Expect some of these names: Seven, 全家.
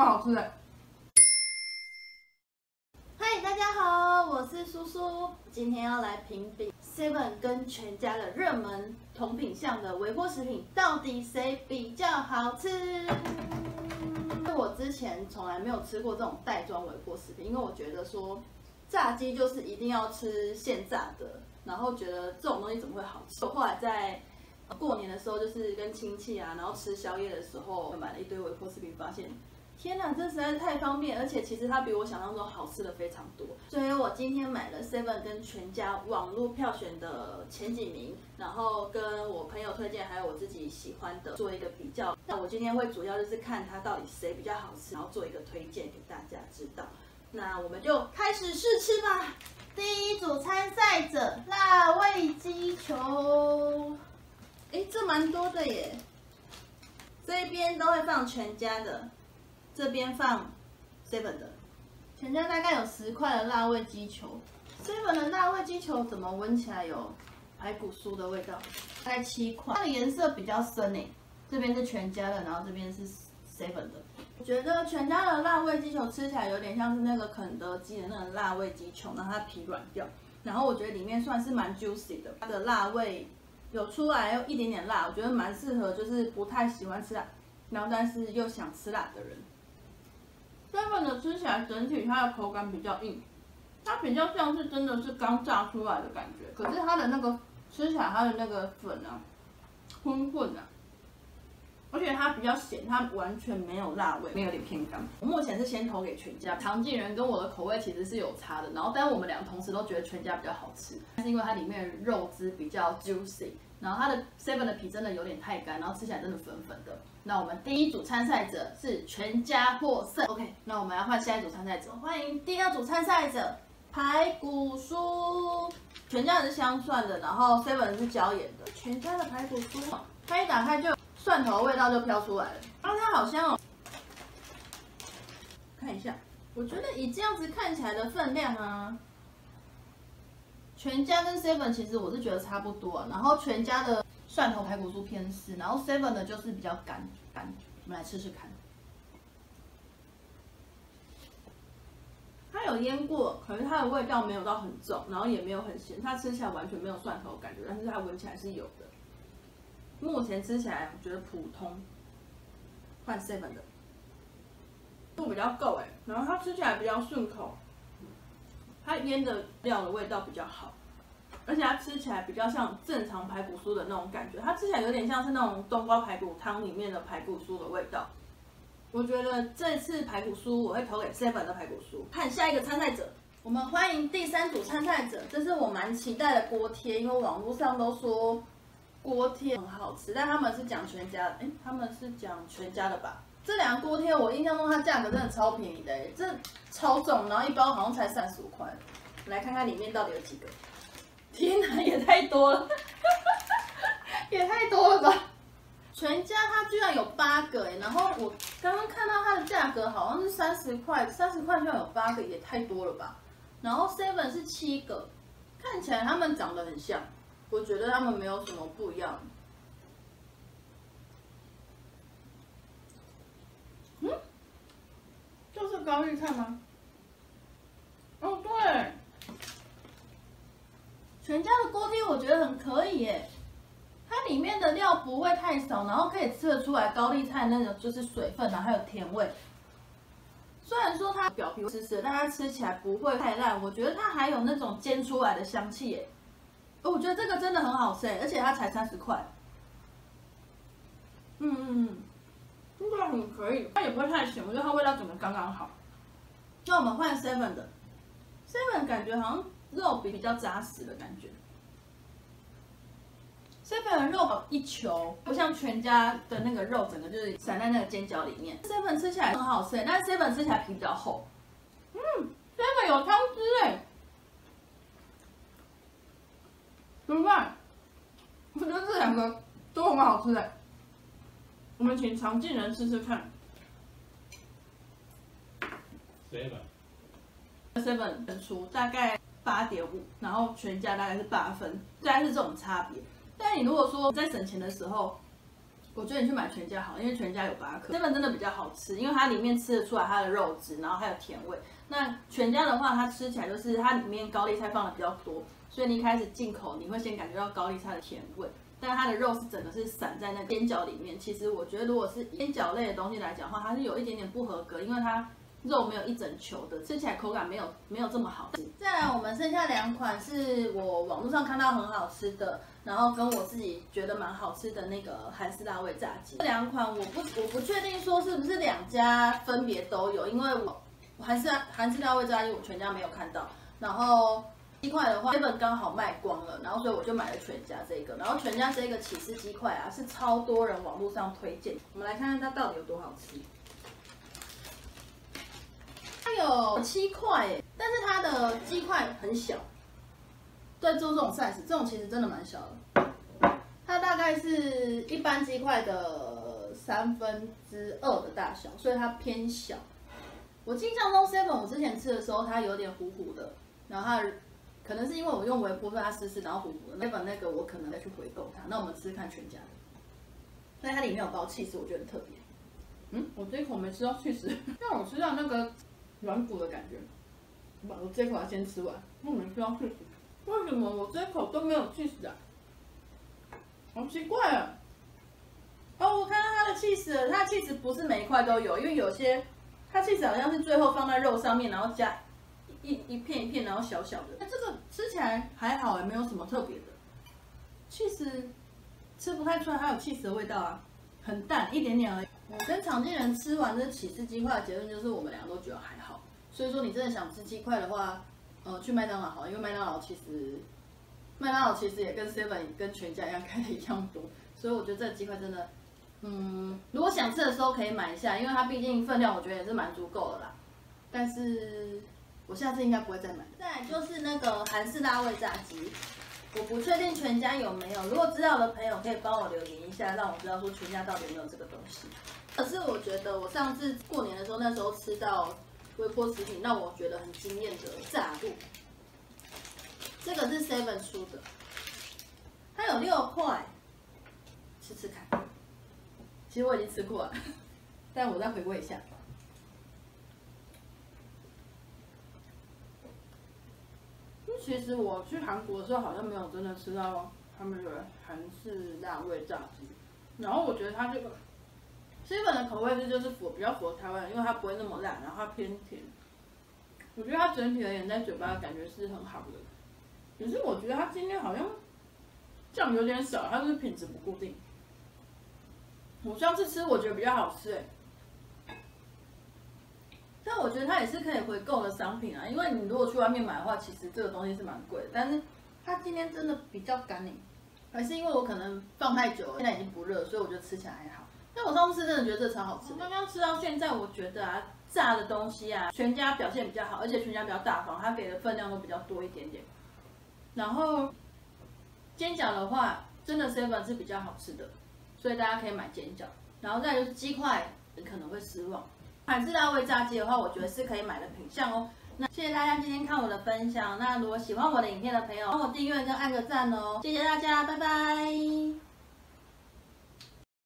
么好吃的。嗨，大家好，我是苏苏，今天要来评比 Seven 跟全家的热门同品项的微波食品，到底谁比较好吃？ 我之前从来没有吃过这种袋装微波食品，因为我觉得说炸鸡就是一定要吃现炸的，然后觉得这种东西怎么会好吃？我后来在过年的时候，就是跟亲戚啊，然后吃宵夜的时候，买了一堆微波食品，发现天哪，这实在是太方便，而且其实它比我想象中好吃的非常多。所以我今天买了 Seven 跟全家网络票选的前几名，然后跟我朋友推荐，还有我自己喜欢的做一个比较。那我今天会主要就是看它到底谁比较好吃，然后做一个推荐给大家知道。那我们就开始试吃吧。第一组参赛者辣味鸡球，哎，这蛮多的耶。这边都会放全家的。 这边放 Seven 的，全家大概有10块的辣味鸡球 ，Seven 的辣味鸡球怎么闻起来有排骨酥的味道？大概7块，它的颜色比较深诶。这边是全家的，然后这边是 Seven 的。我觉得全家的辣味鸡球吃起来有点像是那个肯德基的那种辣味鸡球，然后它皮软掉，然后我觉得里面算是蛮 juicy 的，它的辣味有出来，有一点点辣，我觉得蛮适合就是不太喜欢吃辣，然后但是又想吃辣的人。 Seven 的吃起来整体它的口感比较硬，它比较像是真的是刚炸出来的感觉。可是它的那个吃起来它的那个粉啊，混啊，而且它比较咸，它完全没有辣味，有点偏干。我目前是先投给全家，常进人跟我的口味其实是有差的。然后，但我们俩同时都觉得全家比较好吃，但是因为它里面的肉汁比较 juicy， 然后它的 Seven 的皮真的有点太干，然后吃起来真的粉粉的。 那我们第一组参赛者是全家获胜。OK， 那我们要换下一组参赛者，欢迎第2组参赛者排骨酥。全家是香蒜的，然后 Seven 是椒盐的。全家的排骨酥，它一打开就蒜头味道就飘出来了，啊，它好香哦！看一下，我觉得以这样子看起来的分量啊，全家跟 Seven 其实我是觉得差不多啊，然后全家的。 蒜头排骨酥偏湿，然后 Seven 的就是比较干，我们来吃吃看。它有腌过，可是它的味道没有到很重，然后也没有很咸，它吃起来完全没有蒜头感觉，但是它闻起来是有的。目前吃起来我觉得普通，换 Seven 的，度比较够哎，然后它吃起来比较顺口，它腌的料的味道比较好。 而且它吃起来比较像正常排骨酥的那种感觉，它吃起来有点像是那种冬瓜排骨汤里面的排骨酥的味道。我觉得这次排骨酥我会投给 Seven 的排骨酥。看下一个参赛者，我们欢迎第3组参赛者，这是我蛮期待的锅贴，因为网络上都说锅贴很好吃，但他们是讲全家的，哎，他们是讲全家的吧？这两个锅贴我印象中它价格真的超便宜的，这超重，然后一包好像才35块。我来看看里面到底有几个。 天哪，也太多了，也太多了吧！全家它居然有8个哎，然后我刚刚看到它的价格好像是30块，30块居然有8个，也太多了吧！然后 Seven 是7个，看起来它们长得很像，我觉得它们没有什么不一样。嗯，就是高丽菜吗？哦，对。 全家的锅贴我觉得很可以耶，它里面的料不会太少，然后可以吃得出来高丽菜那种就是水分，然后还有甜味。虽然说它表皮湿湿，但它吃起来不会太烂，我觉得它还有那种煎出来的香气耶。我觉得这个真的很好吃耶，而且它才30块。这个很可以，它也不会太咸，我觉得它味道整个刚刚好。那我们换 Seven 的 ，Seven 感觉好像。 肉比较扎实的感觉 ，Seven 的肉一球不像全家的那个肉，整个就是散在那个煎饺里面。Seven 吃起来很好吃，但是 Seven 吃起来皮比较厚。Seven 有汤汁哎，怎么办？我觉得这两个都很好吃哎，我们请常进人吃吃看。Seven 分数大概。 8.5， 然后全家大概是8分，大概是这种差别。但你如果说在省钱的时候，我觉得你去买全家好，因为全家有8颗。Seven 真的比较好吃，因为它里面吃得出来它的肉质，然后还有甜味。那全家的话，它吃起来就是它里面高丽菜放的比较多，所以你一开始进口你会先感觉到高丽菜的甜味，但它的肉是整个是散在那个煎饺里面。其实我觉得如果是煎饺类的东西来讲的话，它是有一点点不合格，因为它肉没有一整球的，吃起来口感没有这么好吃。再来，我们剩下2款是我网络上看到很好吃的，然后跟我自己觉得蛮好吃的那个韩式辣味炸鸡。这2款我不确定说是不是2家分别都有，因为我韩式辣味炸鸡我全家没有看到，然后鸡块的话 ，Seven 刚好卖光了，然后所以我就买了全家这个。然后全家这个起司鸡块啊，是超多人网络上推荐，我们来看看它到底有多好吃。 有7块耶，但是它的鸡块很小，对，做这种 size， 这种其实真的蛮小的。它大概是一般鸡块的2/3的大小，所以它偏小。我印象中 Seven 我之前吃的时候，它有点糊糊的，然后它可能是因为我用微波让它湿湿，然后糊糊的。Seven 那个我可能再去回购它。那我们吃吃看全家的，那它里面有包起司，我觉得很特别。我这一口没吃到起司，但我吃到那个 软骨的感觉，我这口要先吃完。我没吃到起司，为什么我这口都没有起司啊？好奇怪啊！哦，我看到它的起司，它的起司不是每一块都有，因为有些它起司好像是最后放在肉上面，然后加一片一片，然后小小的。那这个吃起来还好，也没有什么特别的。起司吃不太出来它有起司的味道啊，很淡，一点点而已。 我跟常进人吃完这起司鸡块的结论就是，我们俩都觉得还好。所以说，你真的想吃鸡块的话，去麦当劳好，因为麦当劳其实也跟 Seven 跟全家一样开的一样多。所以我觉得这鸡块真的，如果想吃的时候可以买一下，因为它毕竟分量我觉得也是蛮足够的啦。但是我下次应该不会再买。再来就是那个韩式辣味炸鸡。 我不确定全家有没有，如果知道的朋友可以帮我留言一下，让我知道说全家到底有没有这个东西。可是我觉得我上次过年的时候，那时候吃到微波食品让我觉得很惊艳的炸物，这个是 Seven 出的，它有6块，吃吃看。其实我已经吃过了，但我再回味一下。 其实我去韩国的时候，好像没有真的吃到他们有韩式辣味炸鸡。然后我觉得它这个 Seven 的口味就是比较符合台湾，因为它不会那么辣，然后它偏甜。我觉得它整体而言在嘴巴的感觉是很好的，可是我觉得它今天好像酱有点少，它是品质不固定。我上次吃我觉得比较好吃但我觉得它也是可以回购的商品啊，因为你如果去外面买的话，其实这个东西是蛮贵的。但是它今天真的比较干净，还是因为我可能放太久了，现在已经不热，所以我觉得吃起来还好。但我上次真的觉得这超好吃。刚刚吃到现在，我觉得啊，炸的东西啊，全家表现比较好，而且全家比较大方，它给的分量都比较多一点点。然后煎饺的话，真的 Seven 是比较好吃的，所以大家可以买煎饺。然后再就是鸡块，你可能会失望。 韩式辣味炸鸡的话，我觉得是可以买的品项哦。那谢谢大家今天看我的分享。那如果喜欢我的影片的朋友，帮我订阅跟按个赞哦。谢谢大家，拜拜。